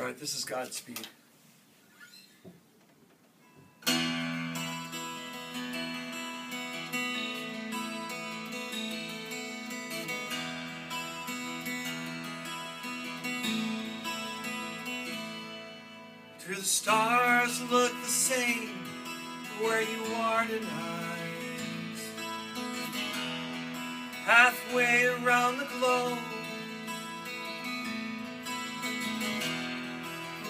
All right, this is Godspeed. Do the stars look the same where you are tonight? Halfway around the globe,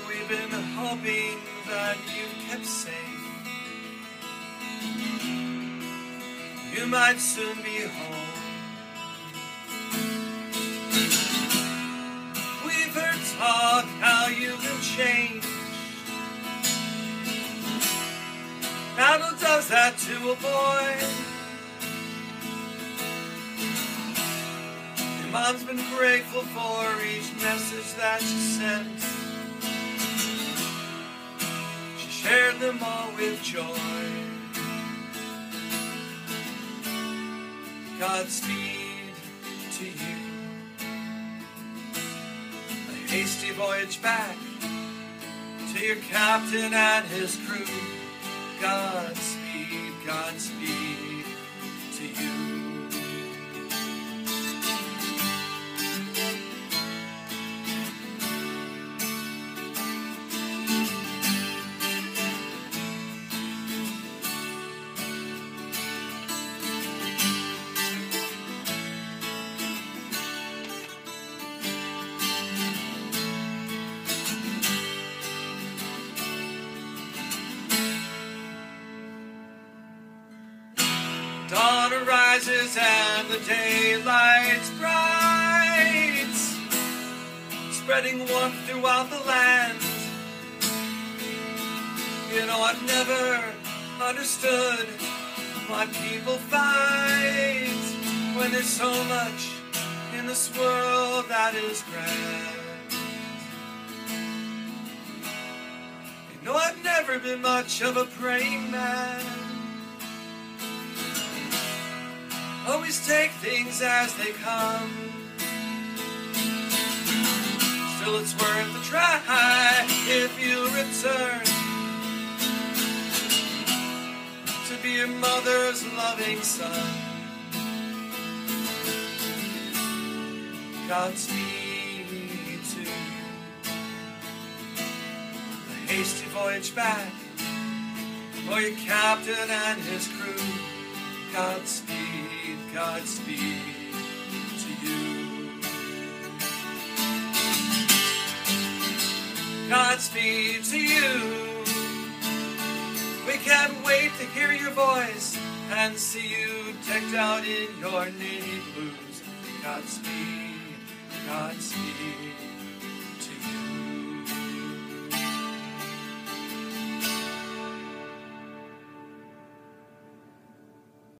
we've been hoping that you've kept safe. You might soon be home. We've heard talk how you've been changed. Battle does that to a boy. Your mom's been grateful for each message that she sent. She shared them all with joy. Godspeed to you. A hasty voyage back to your captain and his crew. Godspeed, Godspeed to you. Dawn arises and the daylight's bright, spreading warmth throughout the land. You know, I've never understood why people fight when there's so much in this world that is grand. You know, I've never been much of a praying man. Always take things as they come. Still, it's worth a try if you return to be your mother's loving son. Godspeed to you. A hasty voyage back for your captain and his crew. Godspeed, Godspeed to you. Godspeed to you. We can't wait to hear your voice and see you decked out in your navy blues. Godspeed, Godspeed.